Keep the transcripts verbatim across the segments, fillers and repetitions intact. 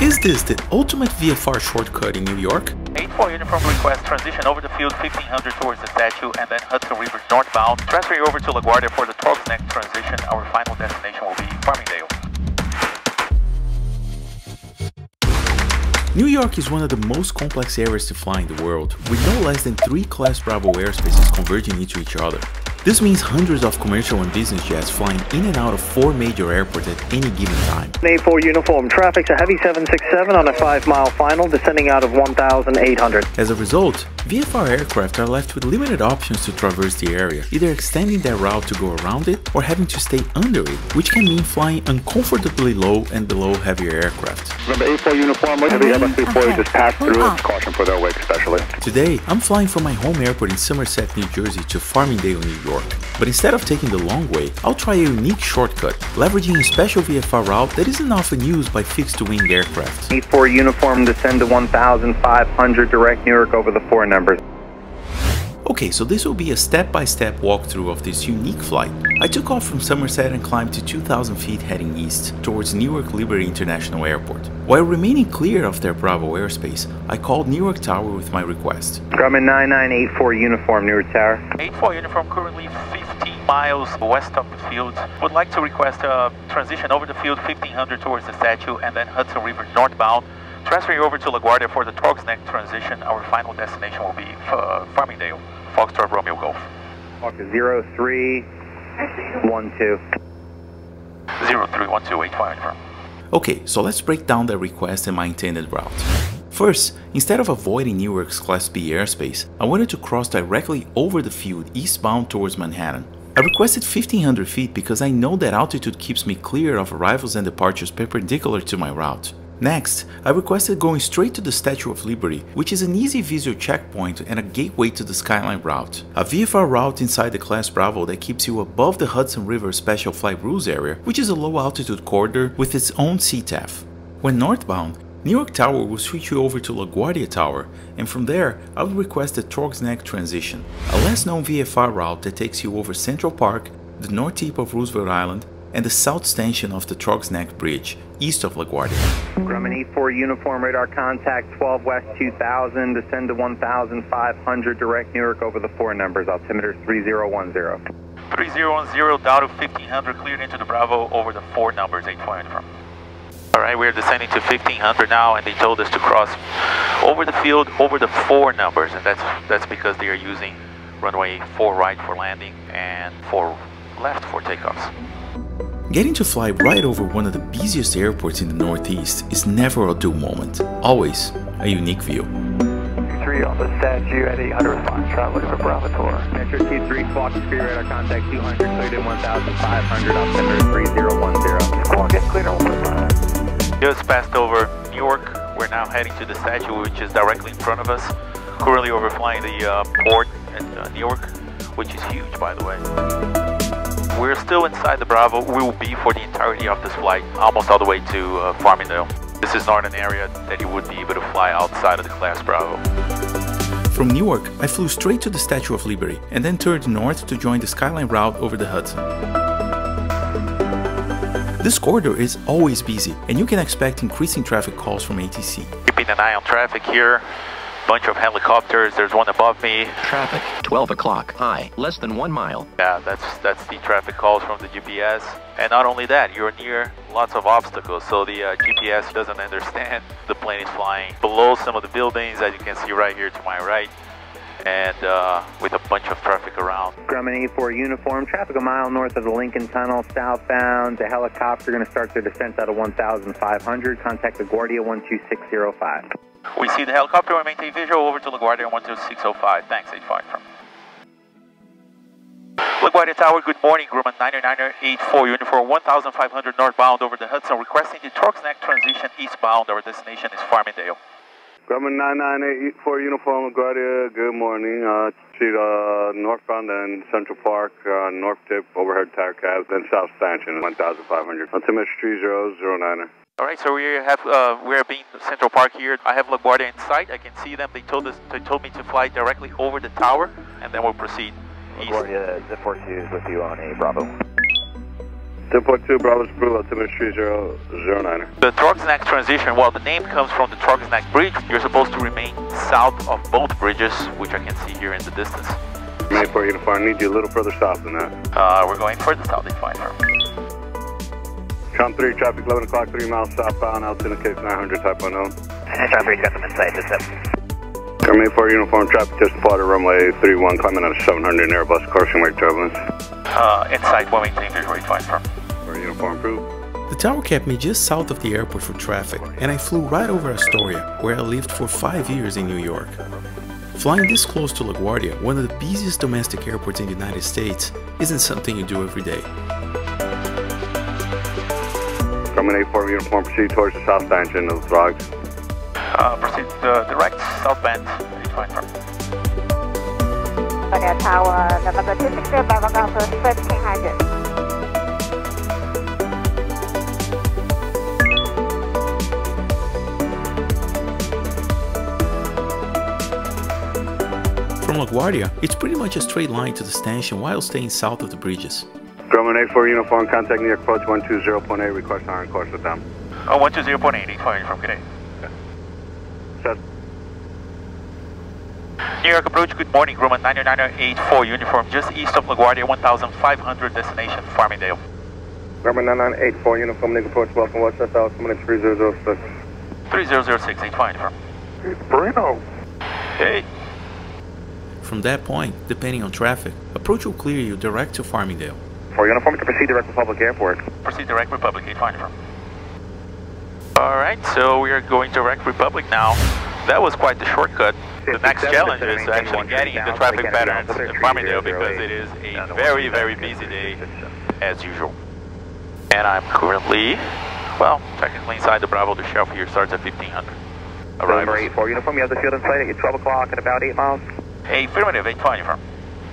Is this the ultimate V F R shortcut in New York? eight four uniform request, transition over the field fifteen hundred towards the statue and then Hudson River northbound. Transferring over to La Guardia for the Throgs Neck transition. Our final destination will be Farmingdale. New York is one of the most complex areas to fly in the world, with no less than three Class Bravo airspaces converging into each other. This means hundreds of commercial and business jets flying in and out of four major airports at any given time. eight four uniform, traffic to heavy seven six seven on a five mile final, descending out of one thousand eight hundred. As a result, V F R aircraft are left with limited options to traverse the area, either extending their route to go around it or having to stay under it, which can mean flying uncomfortably low and below heavier aircraft. Remember, eight four uniform, heavy M S three forty just passed through, caution for their wake especially. Today, I'm flying from my home airport in Somerset, New Jersey to Farmingdale, New York. But instead of taking the long way, I'll try a unique shortcut, leveraging a special V F R route that isn't often used by fixed-wing aircraft. eight four uniform, descend to one thousand five hundred, direct Newark over the four numbers. Okay, so this will be a step-by-step walkthrough of this unique flight. I took off from Somerset and climbed to two thousand feet heading east, towards Newark Liberty International Airport. While remaining clear of their Bravo airspace, I called Newark Tower with my request. Grumman nine nine eight four uniform, Newark Tower. eight four uniform, currently fifteen miles west of the field. Would like to request a transition over the field fifteen hundred towards the statue and then Hudson River northbound. Transferring over to La Guardia for the Throgs Neck transition. Our final destination will be uh, Farmingdale. Foxtrot Romeo Golf. Zero three one two. Zero three one two eight five uniform. Okay, so let's break down the request and my intended route. First, instead of avoiding Newark's Class B airspace, I wanted to cross directly over the field eastbound towards Manhattan. I requested fifteen hundred feet because I know that altitude keeps me clear of arrivals and departures perpendicular to my route. Next, I requested going straight to the Statue of Liberty, which is an easy visual checkpoint and a gateway to the Skyline route, a V F R route inside the Class Bravo that keeps you above the Hudson River Special Flight Rules area, which is a low-altitude corridor with its own C T A F. When northbound, Newark Tower will switch you over to LaGuardia Tower, and from there, I will request the Throgs Neck transition, a less-known V F R route that takes you over Central Park, the north tip of Roosevelt Island, and the south station of the Throgs Neck Bridge, east of LaGuardia. Grumman eight four uniform, radar contact twelve west two thousand, descend to one thousand five hundred, direct Newark over the four numbers, altimeter three zero one zero. three zero one zero, down to fifteen hundred, cleared into the Bravo over the four numbers, eight four uniform. Alright, we're descending to fifteen hundred now, and they told us to cross over the field, over the four numbers, and that's, that's because they are using runway four right for landing and four left for takeoffs. Getting to fly right over one of the busiest airports in the Northeast is never a dull moment, always a unique view. three on the statue at eight hundred, Fox, traveling for Bravo Tour. Metro two three, Fox, speed radar contact two hundred, cleared at one thousand five hundred, altimeter three zero one zero. Squawk is cleared on one five. Just passed over Newark, we're now heading to the statue which is directly in front of us. Currently overflying the uh, port at uh, Newark, which is huge by the way. We're still inside the Bravo, we will be for the entirety of this flight, almost all the way to uh, Farmingdale. This is not an area that you would be able to fly outside of the Class Bravo. From Newark, I flew straight to the Statue of Liberty and then turned north to join the Skyline route over the Hudson. This corridor is always busy and you can expect increasing traffic calls from A T C. Keeping an eye on traffic here. Bunch of helicopters, there's one above me. Traffic, twelve o'clock, high, less than one mile. Yeah, that's that's the traffic calls from the G P S. And not only that, you're near lots of obstacles, so the uh, G P S doesn't understand the plane is flying below some of the buildings, as you can see right here to my right, and uh, with a bunch of traffic around. Grumman eight four uniform, traffic a mile north of the Lincoln Tunnel, southbound. The helicopter going to start their descent out of one thousand five hundred. Contact LaGuardia one two six zero five. We see the helicopter, we maintain visual over to LaGuardia one two six zero five. Thanks, eight five from. LaGuardia Tower, good morning, Grumman nine nine eight four uniform one thousand five hundred northbound over the Hudson, requesting the Throgs Neck transition eastbound. Our destination is Farmingdale. Grumman nine nine eight four uniform, LaGuardia, good morning. Uh, see uh, northbound and Central Park, uh, north tip, overhead tire cabs, then south stanchion, one thousand five hundred. Altimeter three zero zero nine. All right, so we have uh, we're being Central Park here. I have LaGuardia in sight. I can see them. They told us they told me to fly directly over the tower, and then we'll proceed. LaGuardia, east. The four two is with you on a Bravo. ten point two Bravo Zulu, altimetry zero zero nine. The Throgs Neck transition, well, the name comes from the Throgs Neck Bridge. You're supposed to remain south of both bridges, which I can see here in the distance. Mayport Uniform, I need you a little further south than that. Uh, we're going further south, it's fine. Chom three, traffic eleven o'clock, three miles southbound, altitude case nine hundred, type unknown. Chom three, got them in sight, it's up. Chom Mayport Uniform, traffic just plotted runway three one, climbing at seven hundred, narrow bus, caution, wake turbulence. Uh, inside, one maintain, three forty, fine, firm. Uniform proof. The tower kept me just south of the airport for traffic, and I flew right over Astoria, where I lived for five years in New York. Flying this close to La Guardia, one of the busiest domestic airports in the United States, isn't something you do every day. Grumman eight four Uniform, proceed towards the south engine of the Throgs. Uh, proceed uh, direct southbound, eight five four. Okay, tower, November two sixty, Bravo Golf fifteen hundred. From La Guardia, it's pretty much a straight line to the station while staying south of the bridges. Grumman eight four Uniform, contact Newark approach one two zero point eight, request iron course with them. Oh, one two zero point eight, eight four Uniform, good day. Okay. Set. Newark approach, good morning, Grumman nine nine eight four Uniform, just east of La Guardia, one thousand five hundred, destination Farmingdale. Grumman nine nine eight four Uniform, Newark approach, welcome, watch that out, minute three zero zero six. three zero zero six, eight four Uniform. It's Bruno. Hey. From that point, depending on traffic, approach will clear you direct to Farmingdale. For Uniform, you can proceed direct Republic Airport. Proceed direct Republic, eight five Uniform. Alright, so we are going direct Republic now. That was quite the shortcut. The next challenge is actually getting the traffic patterns in Farmingdale because it is a very, very busy day as usual. And I'm currently, well, technically inside the Bravo. The shelf here starts at fifteen hundred. Arrival. eight four Uniform, you have the field in sight at twelve o'clock at about eight miles. Hey, affirmative, eight four Uniform.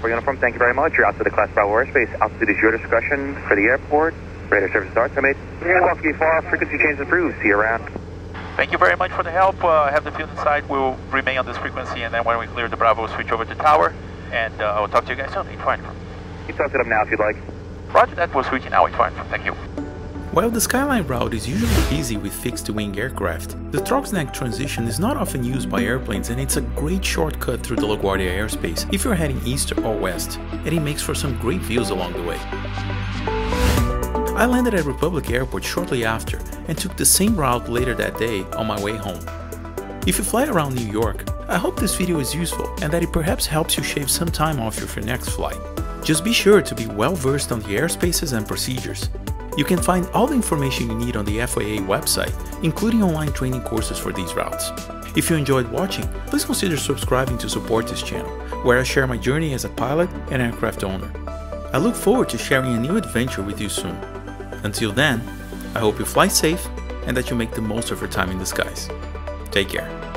For Uniform, thank you very much. You're out to the Class Bravo airspace. Altitude is your discretion for the airport. Radar service starts. I made twelve K four, frequency change approved. See you around. Thank you very much for the help. Uh, have the field inside. We'll remain on this frequency, and then when we clear the Bravo, we'll switch over to tower, and uh, I'll talk to you guys soon. eight four Uniform. You can talk to them now if you'd like. Roger that. We'll switch now. eight four Uniform. Thank you. While the Skyline route is usually busy with fixed-wing aircraft, the Throgs Neck transition is not often used by airplanes, and it's a great shortcut through the La Guardia airspace if you're heading east or west, and it makes for some great views along the way. I landed at Republic Airport shortly after and took the same route later that day on my way home. If you fly around New York, I hope this video is useful and that it perhaps helps you shave some time off of your next flight. Just be sure to be well-versed on the airspaces and procedures. You can find all the information you need on the F A A website, including online training courses for these routes. If you enjoyed watching, please consider subscribing to support this channel, where I share my journey as a pilot and aircraft owner. I look forward to sharing a new adventure with you soon. Until then, I hope you fly safe and that you make the most of your time in the skies. Take care.